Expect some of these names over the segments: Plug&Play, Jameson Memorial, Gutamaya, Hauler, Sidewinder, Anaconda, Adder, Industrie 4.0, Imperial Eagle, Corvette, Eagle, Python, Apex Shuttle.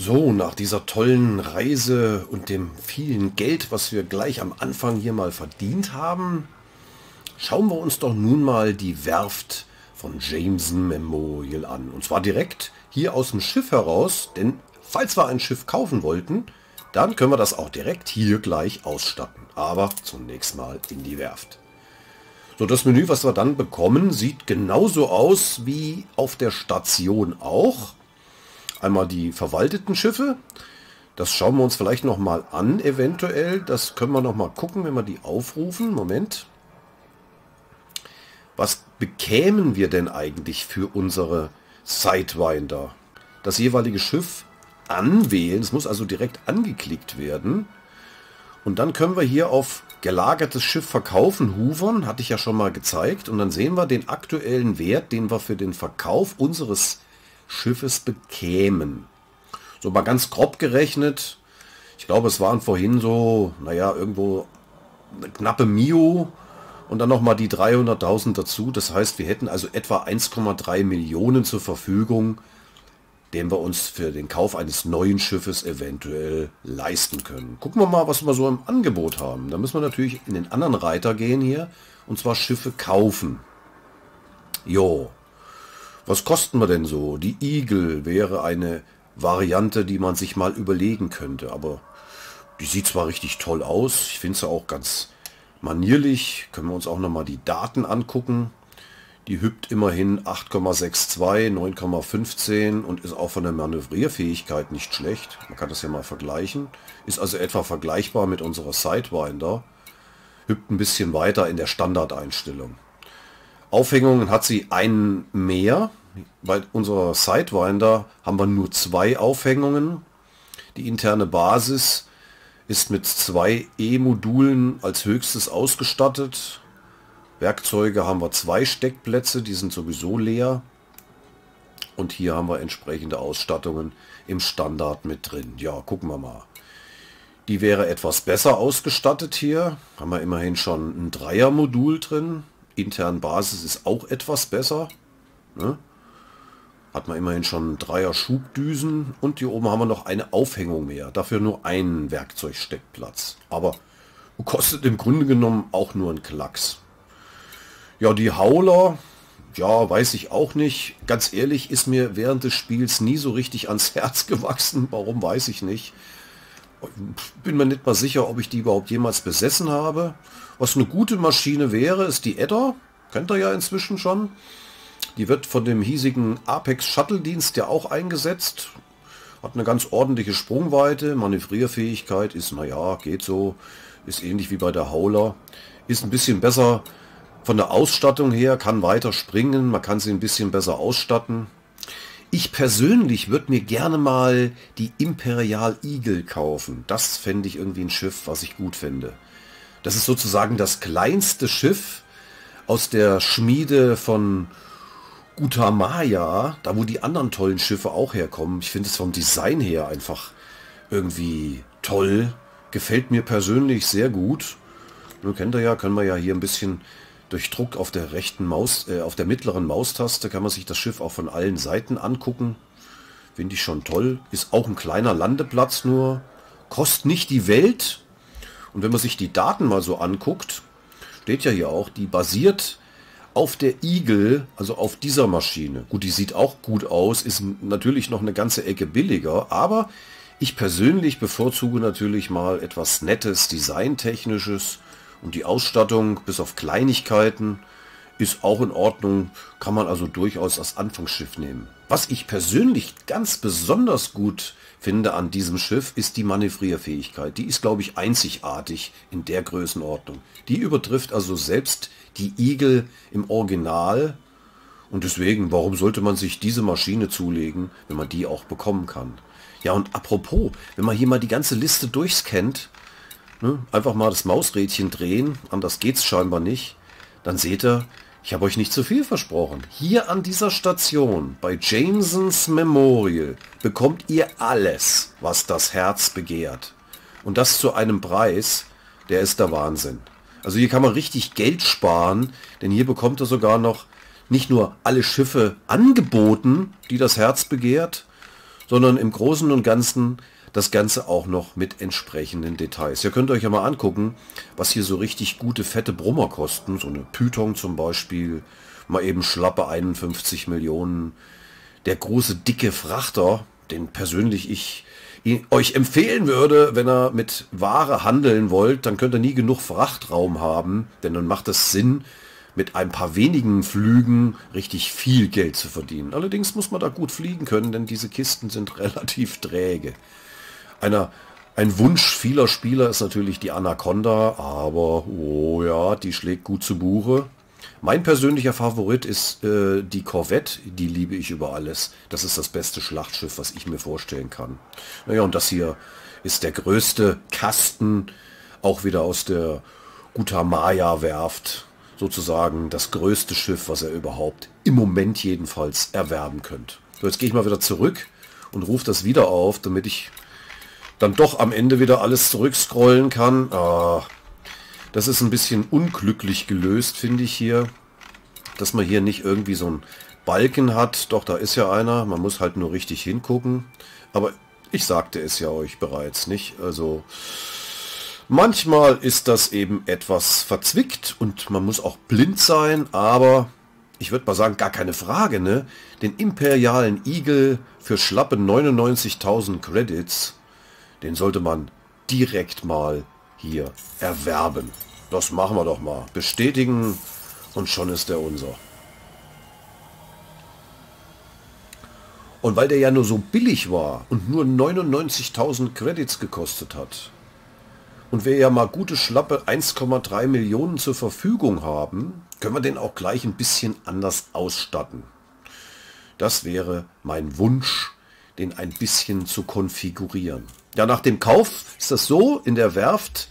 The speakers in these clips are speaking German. So, nach dieser tollen Reise und dem vielen Geld, was wir gleich am Anfang hier mal verdient haben, schauen wir uns doch nun mal die Werft von Jameson Memorial an. Und zwar direkt hier aus dem Schiff heraus, denn falls wir ein Schiff kaufen wollten, dann können wir das auch direkt hier gleich ausstatten. Aber zunächst mal in die Werft. So, das Menü, was wir dann bekommen, sieht genauso aus wie auf der Station auch. Einmal die verwalteten Schiffe, das schauen wir uns vielleicht nochmal an eventuell, das können wir nochmal gucken, wenn wir die aufrufen. Moment. Was bekämen wir denn eigentlich für unsere Sidewinder? Das jeweilige Schiff anwählen, es muss also direkt angeklickt werden. Und dann können wir hier auf gelagertes Schiff verkaufen, hovern, hatte ich ja schon mal gezeigt. Und dann sehen wir den aktuellen Wert, den wir für den Verkauf unseres Schiffes bekämen. So mal ganz grob gerechnet, ich glaube es waren vorhin so, naja, irgendwo eine knappe Mio und dann nochmal die 300.000 dazu. Das heißt, wir hätten also etwa 1,3 Millionen zur Verfügung, den wir uns für den Kauf eines neuen Schiffes eventuell leisten können. Gucken wir mal, was wir so im Angebot haben. Da müssen wir natürlich in den anderen Reiter gehen hier und zwar Schiffe kaufen. Jo. Was kosten wir denn so? Die Eagle wäre eine Variante, die man sich mal überlegen könnte. Aber die sieht zwar richtig toll aus. Ich finde sie auch ganz manierlich. Können wir uns auch nochmal die Daten angucken. Die hüpft immerhin 8,62, 9,15 und ist auch von der Manövrierfähigkeit nicht schlecht. Man kann das ja mal vergleichen. Ist also etwa vergleichbar mit unserer Sidewinder. Hüpft ein bisschen weiter in der Standardeinstellung. Aufhängungen hat sie einen mehr. Bei unserer Sidewinder haben wir nur 2 Aufhängungen. Die interne Basis ist mit 2 E-Modulen als höchstes ausgestattet. Werkzeuge haben wir 2 Steckplätze, die sind sowieso leer. Und hier haben wir entsprechende Ausstattungen im Standard mit drin. Ja, gucken wir mal. Die wäre etwas besser ausgestattet hier. Haben wir immerhin schon ein 3er-Modul drin. Intern Basis ist auch etwas besser. Ne? Hat man immerhin schon 3er Schubdüsen. Und hier oben haben wir noch eine Aufhängung mehr. Dafür nur einen Werkzeugsteckplatz. Aber kostet im Grunde genommen auch nur einen Klacks. Ja, die Hauler, ja, weiß ich auch nicht. Ganz ehrlich, ist mir während des Spiels nie so richtig ans Herz gewachsen. Warum, weiß ich nicht. Bin mir nicht mal sicher, ob ich die überhaupt jemals besessen habe. Was eine gute Maschine wäre, ist die Adder. Kennt ihr ja inzwischen schon. Die wird von dem hiesigen Apex Shuttle Dienst ja auch eingesetzt. Hat eine ganz ordentliche Sprungweite. Manövrierfähigkeit ist, naja, geht so. Ist ähnlich wie bei der Hauler. Ist ein bisschen besser von der Ausstattung her. Kann weiter springen. Man kann sie ein bisschen besser ausstatten. Ich persönlich würde mir gerne mal die Imperial Eagle kaufen. Das fände ich irgendwie ein Schiff, was ich gut finde. Das ist sozusagen das kleinste Schiff aus der Schmiede von Gutamaya, da wo die anderen tollen Schiffe auch herkommen. Ich finde es vom Design her einfach irgendwie toll. Gefällt mir persönlich sehr gut. Nun kennt ihr ja, können wir ja hier ein bisschen... Durch Druck auf der rechten Maus, auf der mittleren Maustaste kann man sich das Schiff auch von allen Seiten angucken. Finde ich schon toll. Ist auch ein kleiner Landeplatz nur. Kostet nicht die Welt. Und wenn man sich die Daten mal so anguckt, steht ja hier auch, die basiert auf der Eagle, also auf dieser Maschine. Gut, die sieht auch gut aus, ist natürlich noch eine ganze Ecke billiger, aber ich persönlich bevorzuge natürlich mal etwas Nettes, Designtechnisches. Und die Ausstattung, bis auf Kleinigkeiten, ist auch in Ordnung. Kann man also durchaus als Anfangsschiff nehmen. Was ich persönlich ganz besonders gut finde an diesem Schiff, ist die Manövrierfähigkeit. Die ist, glaube ich, einzigartig in der Größenordnung. Die übertrifft also selbst die Eagle im Original. Und deswegen, warum sollte man sich diese Maschine zulegen, wenn man die auch bekommen kann? Ja, und apropos, wenn man hier mal die ganze Liste durchscannt, einfach mal das Mausrädchen drehen, anders geht's scheinbar nicht. Dann seht ihr, ich habe euch nicht zu viel versprochen. Hier an dieser Station, bei Jamesons Memorial, bekommt ihr alles, was das Herz begehrt. Und das zu einem Preis, der ist der Wahnsinn. Also hier kann man richtig Geld sparen, denn hier bekommt ihr sogar noch nicht nur alle Schiffe angeboten, die das Herz begehrt, sondern im Großen und Ganzen das Ganze auch noch mit entsprechenden Details. Ihr könnt euch ja mal angucken, was hier so richtig gute fette Brummer kosten. So eine Python zum Beispiel, mal eben schlappe 51 Millionen. Der große dicke Frachter, den persönlich ich euch empfehlen würde, wenn ihr mit Ware handeln wollt, dann könnt ihr nie genug Frachtraum haben, denn dann macht es Sinn, mit ein paar wenigen Flügen richtig viel Geld zu verdienen. Allerdings muss man da gut fliegen können, denn diese Kisten sind relativ träge. Ein Wunsch vieler Spieler ist natürlich die Anaconda, aber oh ja, die schlägt gut zu Buche. Mein persönlicher Favorit ist die Corvette, die liebe ich über alles. Das ist das beste Schlachtschiff, was ich mir vorstellen kann. Naja, und das hier ist der größte Kasten, auch wieder aus der Gutamaya-Werft. Sozusagen das größte Schiff, was ihr überhaupt im Moment jedenfalls erwerben könnt. So, jetzt gehe ich mal wieder zurück und rufe das wieder auf, damit ich dann doch am Ende wieder alles zurückscrollen kann. Ah, das ist ein bisschen unglücklich gelöst, finde ich hier, dass man hier nicht irgendwie so einen Balken hat. Doch, da ist ja einer, man muss halt nur richtig hingucken. Aber ich sagte es ja euch bereits, nicht? Also manchmal ist das eben etwas verzwickt und man muss auch blind sein, aber ich würde mal sagen, gar keine Frage, ne? Den imperialen Eagle für schlappe 99.000 Credits, den sollte man direkt mal hier erwerben. Das machen wir doch mal. Bestätigen und schon ist er unser. Und weil der ja nur so billig war und nur 99.000 Credits gekostet hat, und wir ja mal gute schlappe 1,3 Millionen zur Verfügung haben, können wir den auch gleich ein bisschen anders ausstatten. Das wäre mein Wunsch, den ein bisschen zu konfigurieren. Ja, nach dem Kauf ist das so, in der Werft,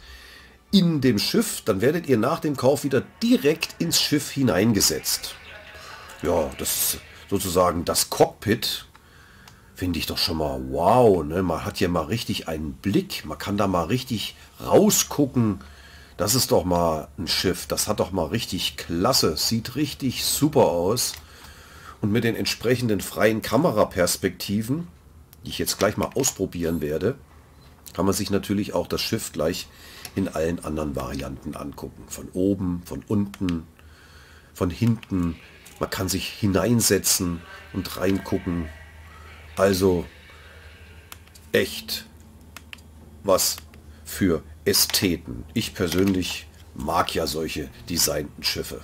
in dem Schiff, dann werdet ihr nach dem Kauf wieder direkt ins Schiff hineingesetzt. Ja, das ist sozusagen das Cockpit. Finde ich doch schon mal wow, ne? Man hat hier mal richtig einen Blick, man kann da mal richtig rausgucken. Das ist doch mal ein Schiff, das hat doch mal richtig klasse, sieht richtig super aus. Und mit den entsprechenden freien Kameraperspektiven, die ich jetzt gleich mal ausprobieren werde, kann man sich natürlich auch das Schiff gleich in allen anderen Varianten angucken. Von oben, von unten, von hinten. Man kann sich hineinsetzen und reingucken. Also echt was für Ästheten. Ich persönlich mag ja solche designten Schiffe.